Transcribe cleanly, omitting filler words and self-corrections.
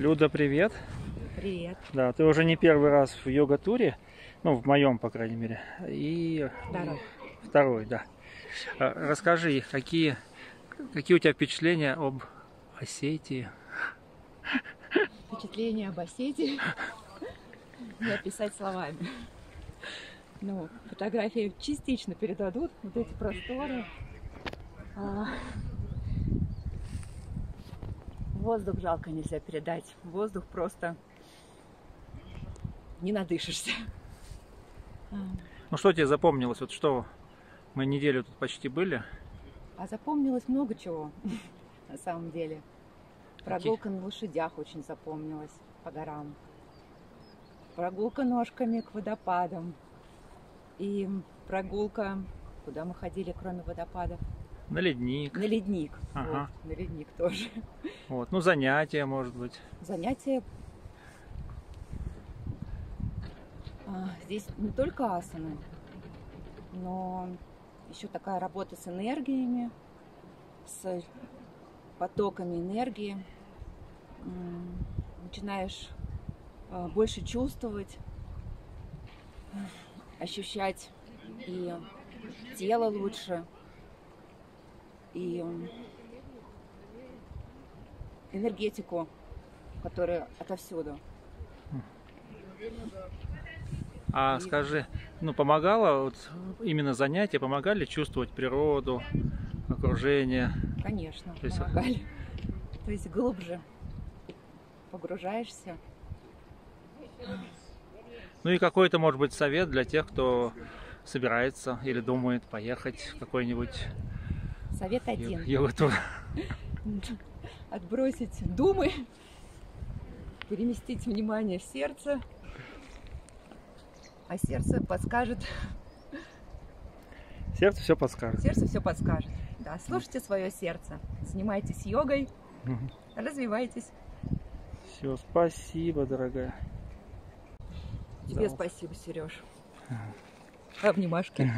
Люда, привет. Привет. Да, ты уже не первый раз в йога-туре, ну, в моем, по крайней мере. И второй, да. Расскажи, какие у тебя впечатления об Осетии? Впечатления об Осетии не описать словами. Ну, фотографии частично передадут вот эти просторы. Воздух жалко нельзя передать. Воздух просто не надышишься. Ну что тебе запомнилось? Вот что мы неделю тут почти были. А запомнилось много чего на самом деле. Прогулка на лошадях очень запомнилась по горам. Прогулка ножками к водопадам. И прогулка, куда мы ходили, кроме водопадов? На ледник. На ледник. Ага. Вот, на ледник тоже. Вот. Ну, занятия, может быть. Занятия. Здесь не только асаны, но еще такая работа с энергиями, с потоками энергии. Начинаешь больше чувствовать, ощущать и тело лучше. И энергетику, которая отовсюду. А и... скажи, ну помогало вот, именно занятия, помогали чувствовать природу, окружение? Конечно, то есть... помогали. То есть глубже погружаешься. Ну и какой-то, может быть, совет для тех, кто собирается или думает поехать в какой-нибудь... Совет один. Отбросить думы, переместить внимание в сердце, а сердце подскажет. Сердце все подскажет. Сердце все подскажет. Да, слушайте свое сердце, занимайтесь йогой, развивайтесь. Все, спасибо, дорогая. Тебе спасибо, Сереж. Обнимашки.